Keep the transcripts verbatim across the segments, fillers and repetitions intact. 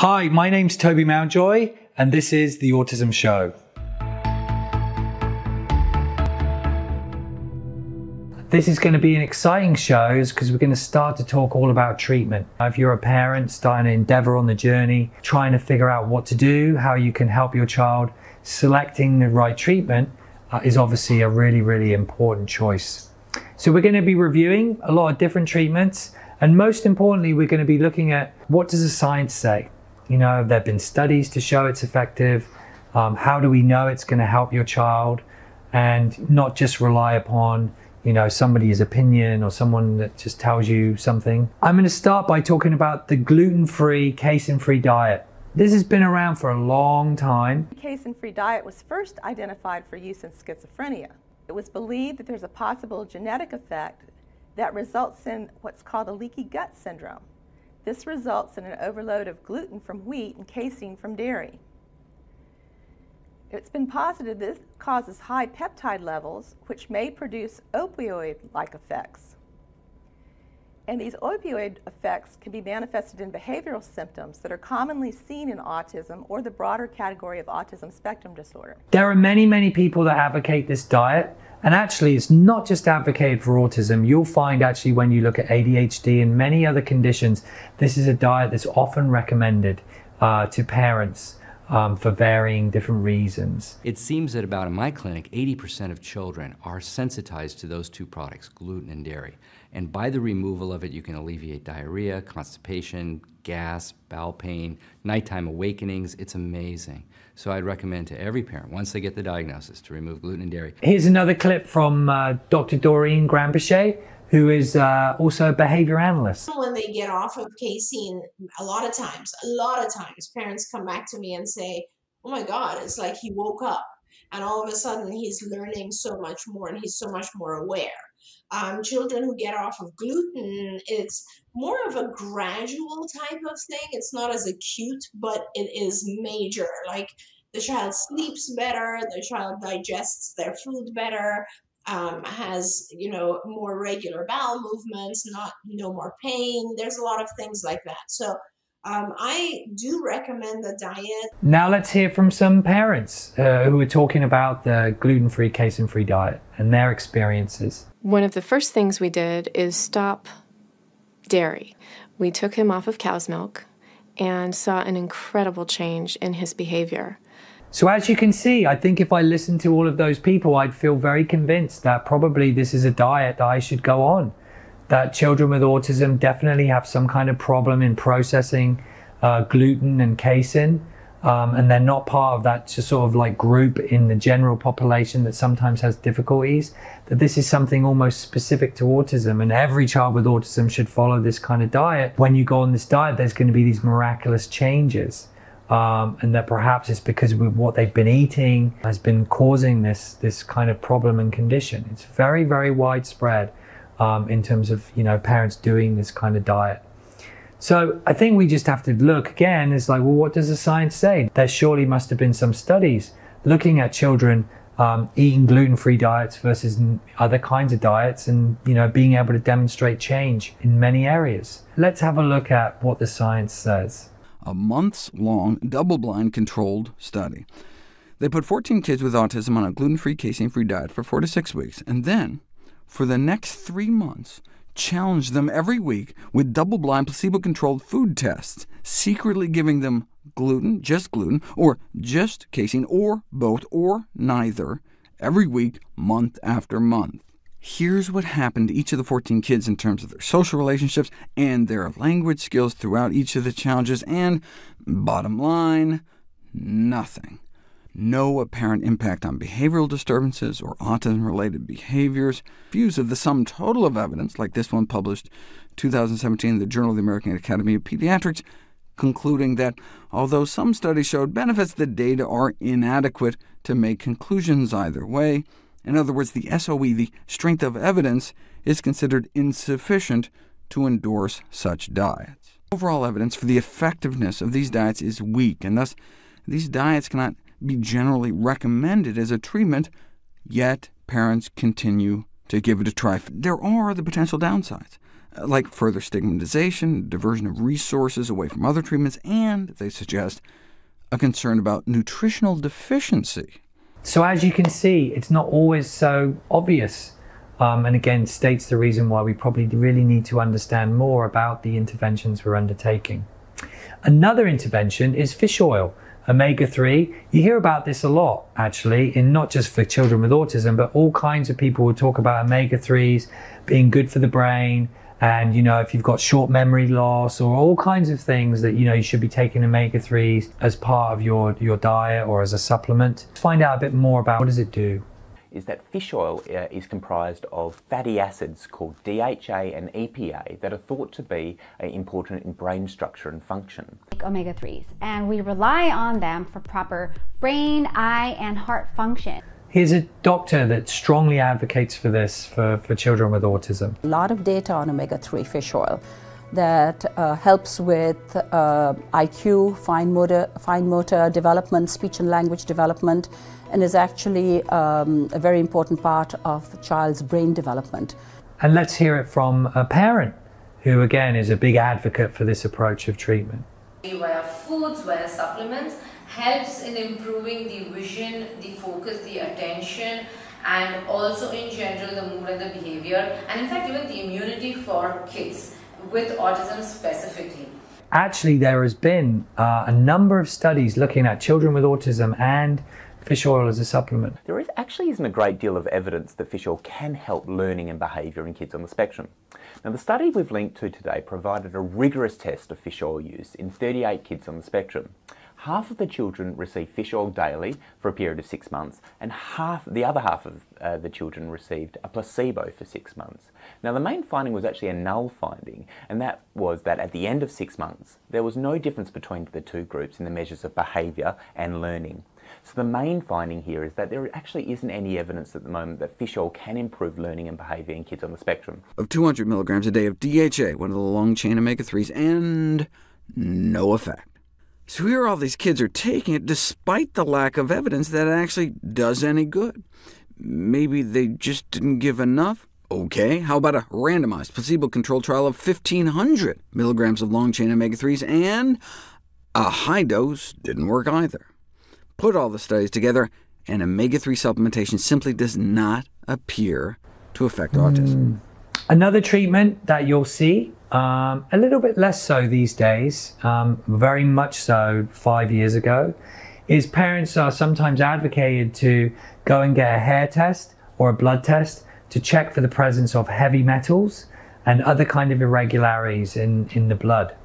Hi, my name's Toby Mountjoy, and this is The Autism Show. This is going to be an exciting show because we're going to start to talk all about treatment. If you're a parent starting to endeavour on the journey, trying to figure out what to do, how you can help your child, selecting the right treatment uh, is obviously a really, really important choice. So we're going to be reviewing a lot of different treatments, and most importantly, we're going to be looking at what does the science say? You know, there have been studies to show it's effective. Um, how do we know it's going to help your child, and not just rely upon, you know, somebody's opinion or someone that just tells you something. I'm going to start by talking about the gluten-free, casein-free diet. This has been around for a long time. The casein-free diet was first identified for use in schizophrenia. It was believed that there's a possible genetic effect that results in what's called a leaky gut syndrome. This results in an overload of gluten from wheat and casein from dairy. It's been posited this causes high peptide levels, which may produce opioid-like effects. And these opioid effects can be manifested in behavioral symptoms that are commonly seen in autism or the broader category of autism spectrum disorder. There are many, many people that advocate this diet. And actually, it's not just advocated for autism. You'll find actually when you look at A D H D and many other conditions, this is a diet that's often recommended uh, to parents um, for varying different reasons. It seems that about in my clinic, eighty percent of children are sensitized to those two products, gluten and dairy. And by the removal of it, you can alleviate diarrhea, constipation, gas, bowel pain, nighttime awakenings. It's amazing. So I'd recommend to every parent, once they get the diagnosis, to remove gluten and dairy. Here's another clip from uh, Doctor Doreen Grambuchet, who is uh, also a behavior analyst. When they get off of casein, a lot of times, a lot of times, parents come back to me and say, oh my God, it's like he woke up and all of a sudden he's learning so much more and he's so much more aware. Um, children who get off of gluten, it's more of a gradual type of thing. It's not as acute, but it is major. Like the child sleeps better, the child digests their food better, um, has, you know, more regular bowel movements, not no more pain. There's a lot of things like that. So um, I do recommend the diet. Now let's hear from some parents uh, who are talking about the gluten-free, casein-free diet and their experiences. One of the first things we did is stop dairy. We took him off of cow's milk and saw an incredible change in his behavior. So as you can see, I think if I listened to all of those people, I'd feel very convinced that probably this is a diet that I should go on, that children with autism definitely have some kind of problem in processing uh, gluten and casein. Um, and they're not part of that just sort of like group in the general population that sometimes has difficulties, that this is something almost specific to autism, and every child with autism should follow this kind of diet. When you go on this diet, there's going to be these miraculous changes, um, and that perhaps it's because of what they've been eating has been causing this this kind of problem and condition. It's very, very widespread um, in terms of, you know, parents doing this kind of diet. So I think we just have to look again, it's like, well, what does the science say? There surely must have been some studies looking at children um, eating gluten-free diets versus other kinds of diets and, you know, being able to demonstrate change in many areas. Let's have a look at what the science says. A months-long, double-blind controlled study. They put fourteen kids with autism on a gluten-free, casein-free diet for four to six weeks, and then, for the next three months, challenged them every week with double-blind, placebo-controlled food tests, secretly giving them gluten, just gluten, or just casein, or both, or neither, every week, month after month. Here's what happened to each of the fourteen kids in terms of their social relationships and their language skills throughout each of the challenges, and bottom line, nothing. No apparent impact on behavioral disturbances or autism-related behaviors. Views of the sum total of evidence, like this one published two thousand seventeen in the Journal of the American Academy of Pediatrics, concluding that although some studies showed benefits, the data are inadequate to make conclusions either way. In other words, the S O E, the strength of evidence, is considered insufficient to endorse such diets. Overall evidence for the effectiveness of these diets is weak, and thus these diets cannot be generally recommended as a treatment, yet parents continue to give it a try. There are the potential downsides. like further stigmatization, diversion of resources away from other treatments, and, they suggest, a concern about nutritional deficiency. So as you can see, it's not always so obvious, um, and again states the reason why we probably really need to understand more about the interventions we're undertaking. Another intervention is fish oil, omega three. You hear about this a lot, actually, in not just for children with autism, but all kinds of people will talk about omega threes being good for the brain, and, you know, if you've got short memory loss or all kinds of things, that, you know, you should be taking omega threes as part of your, your diet or as a supplement. Find out a bit more about what does it do. Is that fish oil uh, is comprised of fatty acids called D H A and E P A that are thought to be uh, important in brain structure and function. omega threes, and we rely on them for proper brain, eye and heart function. Here's a doctor that strongly advocates for this for, for children with autism. A lot of data on omega three fish oil that uh, helps with uh, I Q, fine motor, fine motor development, speech and language development, and is actually um, a very important part of a child's brain development. And let's hear it from a parent who, again, is a big advocate for this approach of treatment. Via foods, via supplements, helps in improving the vision, the focus, the attention, and also in general the mood and the behavior, and in fact even the immunity for kids with autism specifically. Actually, there has been uh, a number of studies looking at children with autism and fish oil as a supplement. There is, actually isn't a great deal of evidence that fish oil can help learning and behaviour in kids on the spectrum. Now, the study we've linked to today provided a rigorous test of fish oil use in thirty-eight kids on the spectrum. Half of the children received fish oil daily for a period of six months, and half, the other half of uh, the children received a placebo for six months. Now, the main finding was actually a null finding, and that was that at the end of six months, there was no difference between the two groups in the measures of behaviour and learning. So the main finding here is that there actually isn't any evidence at the moment that fish oil can improve learning and behaviour in kids on the spectrum. Of two hundred milligrams a day of D H A, one of the long-chain omega threes, and no effect. So here all these kids are taking it despite the lack of evidence that it actually does any good. Maybe they just didn't give enough? OK, how about a randomized, placebo-controlled trial of fifteen hundred milligrams of long-chain omega threes, and a high dose didn't work either. Put all the studies together, and omega three supplementation simply does not appear to affect mm. autism. Another treatment that you'll see, um, a little bit less so these days, um, very much so five years ago, is parents are sometimes advocated to go and get a hair test or a blood test to check for the presence of heavy metals and other kind of irregularities in, in the blood.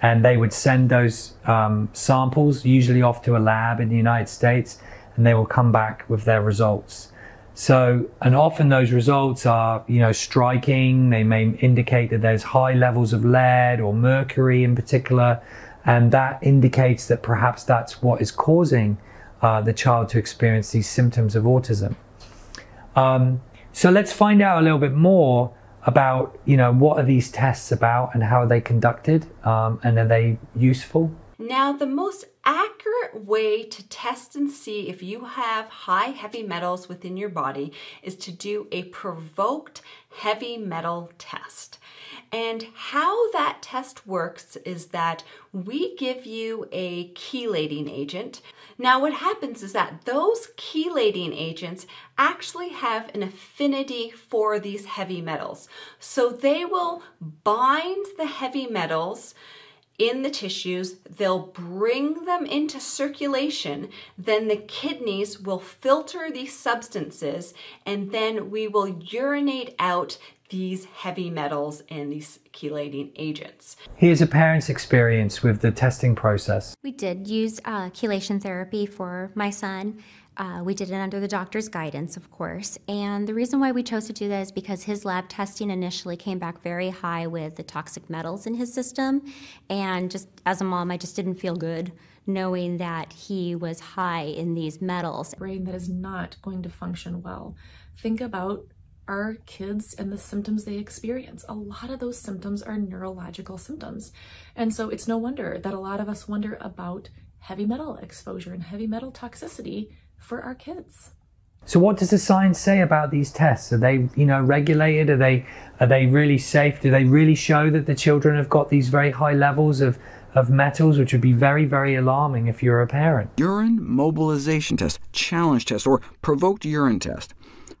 And they would send those um, samples, usually off to a lab in the United States, and they will come back with their results. So, and often those results are, you know, striking. They may indicate that there's high levels of lead or mercury in particular, and that indicates that perhaps that's what is causing uh, the child to experience these symptoms of autism. Um, so let's find out a little bit more about, you know, what are these tests about and how are they conducted, um, and are they useful? Now, the most accurate way to test and see if you have high heavy metals within your body is to do a provoked heavy metal test. And how that test works is that we give you a chelating agent. Now, what happens is that those chelating agents actually have an affinity for these heavy metals. So they will bind the heavy metals in the tissues, they'll bring them into circulation, then the kidneys will filter these substances, and then we will urinate out these heavy metals and these chelating agents. Here's a parent's experience with the testing process. We did use uh, chelation therapy for my son. Uh, we did it under the doctor's guidance, of course. And the reason why we chose to do that is because his lab testing initially came back very high with the toxic metals in his system. And just as a mom, I just didn't feel good knowing that he was high in these metals. Brain that is not going to function well. Think about our kids and the symptoms they experience. A lot of those symptoms are neurological symptoms. And so it's no wonder that a lot of us wonder about heavy metal exposure and heavy metal toxicity for our kids. So what does the science say about these tests? Are they, you know, regulated? Are they, are they really safe? Do they really show that the children have got these very high levels of, of metals, which would be very, very alarming if you're a parent? Urine mobilization test, challenge test, or provoked urine test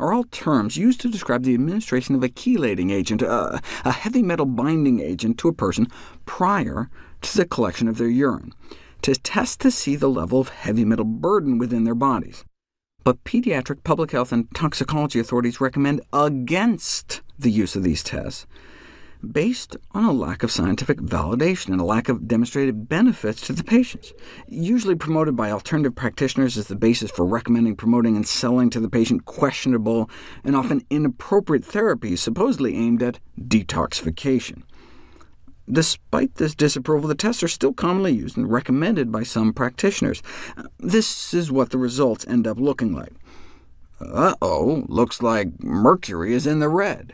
are all terms used to describe the administration of a chelating agent, uh, a heavy metal binding agent, to a person prior to the collection of their urine, to test to see the level of heavy metal burden within their bodies. But pediatric public health and toxicology authorities recommend against the use of these tests, based on a lack of scientific validation and a lack of demonstrated benefits to the patients, usually promoted by alternative practitioners as the basis for recommending, promoting, and selling to the patient questionable and often inappropriate therapies supposedly aimed at detoxification. Despite this disapproval, the tests are still commonly used and recommended by some practitioners. This is what the results end up looking like. Uh-oh, looks like mercury is in the red.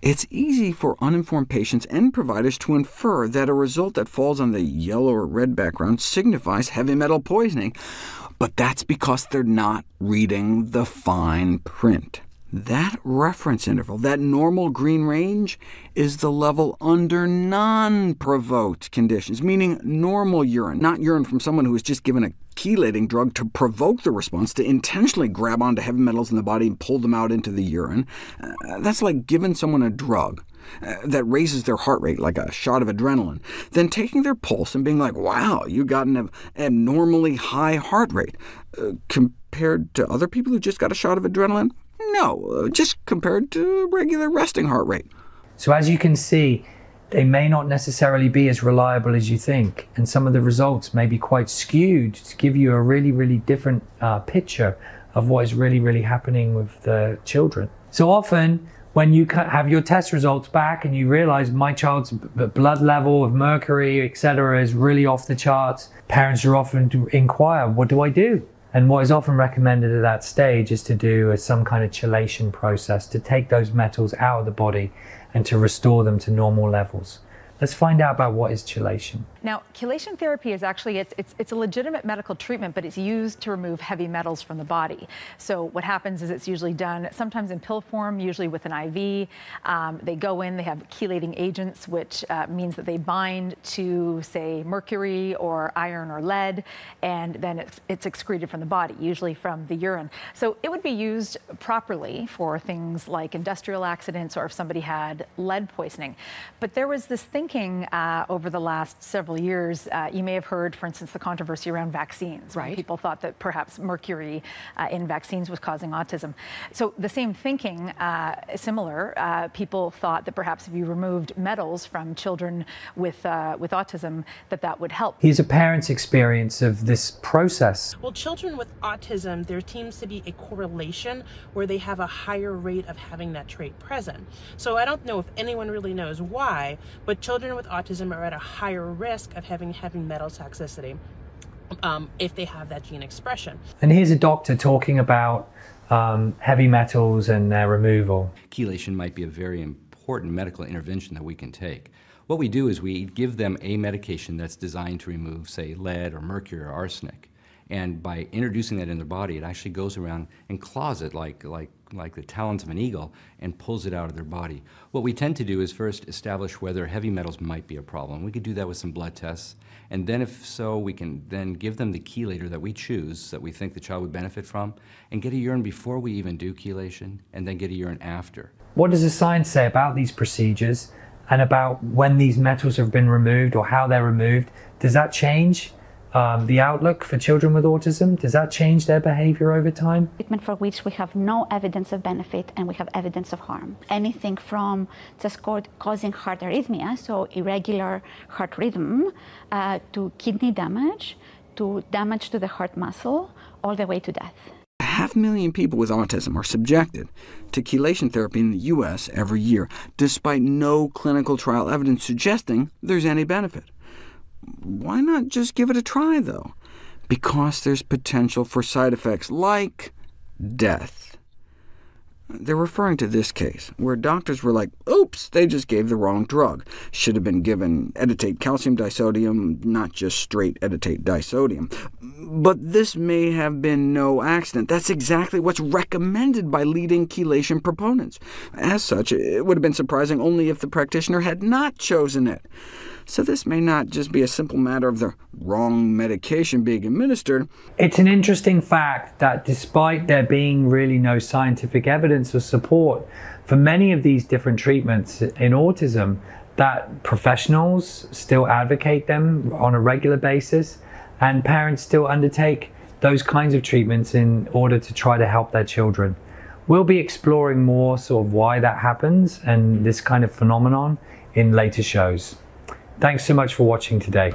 It's easy for uninformed patients and providers to infer that a result that falls on the yellow or red background signifies heavy metal poisoning, but that's because they're not reading the fine print. That reference interval, that normal green range, is the level under non-provoked conditions, meaning normal urine, not urine from someone who was just given a chelating drug to provoke the response, to intentionally grab onto heavy metals in the body and pull them out into the urine. Uh, that's like giving someone a drug uh, that raises their heart rate, like a shot of adrenaline, then taking their pulse and being like, wow, you got an ab abnormally high heart rate. Uh, compared to other people who just got a shot of adrenaline? No, just compared to regular resting heart rate. So as you can see, they may not necessarily be as reliable as you think, and some of the results may be quite skewed to give you a really, really different uh, picture of what is really, really happening with the children. So often, when you have your test results back and you realize my child's blood level of mercury, et cetera, is really off the charts, parents are often to inquire, what do I do? And what is often recommended at that stage is to do a, some kind of chelation process to take those metals out of the body and to restore them to normal levels. Let's find out about what is chelation. Now, chelation therapy is actually, it's, it's, it's a legitimate medical treatment, but it's used to remove heavy metals from the body. So what happens is it's usually done sometimes in pill form, usually with an I V. Um, they go in, they have chelating agents, which uh, means that they bind to, say, mercury or iron or lead, and then it's, it's excreted from the body, usually from the urine. So it would be used properly for things like industrial accidents or if somebody had lead poisoning. But there was this thing Uh, over the last several years, uh, you may have heard, for instance, the controversy around vaccines. Right. People thought that perhaps mercury uh, in vaccines was causing autism. So the same thinking, uh, similar, uh, people thought that perhaps if you removed metals from children with, uh, with autism, that that would help. Here's a parent's experience of this process. Well, children with autism, there seems to be a correlation where they have a higher rate of having that trait present. So I don't know if anyone really knows why, but children Children with autism are at a higher risk of having heavy metal toxicity um, if they have that gene expression. And here's a doctor talking about um, heavy metals and their removal. Chelation might be a very important medical intervention that we can take. What we do is we give them a medication that's designed to remove, say, lead or mercury or arsenic. And by introducing that in their body, it actually goes around and claws it like, like like the talons of an eagle and pulls it out of their body. What we tend to do is first establish whether heavy metals might be a problem. We could do that with some blood tests, and then if so, we can then give them the chelator that we choose, that we think the child would benefit from, and get a urine before we even do chelation, and then get a urine after. What does the science say about these procedures and about when these metals have been removed or how they're removed? Does that change Um, the outlook for children with autism? Does that change their behavior over time? Treatment for which we have no evidence of benefit and we have evidence of harm. Anything from just causing heart arrhythmia, so irregular heart rhythm, uh, to kidney damage, to damage to the heart muscle, all the way to death. A half million people with autism are subjected to chelation therapy in the U S every year, despite no clinical trial evidence suggesting there's any benefit. Why not just give it a try, though? Because there's potential for side effects, like death. They're referring to this case, where doctors were like, oops, they just gave the wrong drug. Should have been given editate calcium disodium, not just straight editate disodium. But this may have been no accident. That's exactly what's recommended by leading chelation proponents. As such, it would have been surprising only if the practitioner had not chosen it. So this may not just be a simple matter of the wrong medication being administered. It's an interesting fact that despite there being really no scientific evidence or support for many of these different treatments in autism, that professionals still advocate them on a regular basis, and parents still undertake those kinds of treatments in order to try to help their children. We'll be exploring more sort of why that happens and this kind of phenomenon in later shows. Thanks so much for watching today.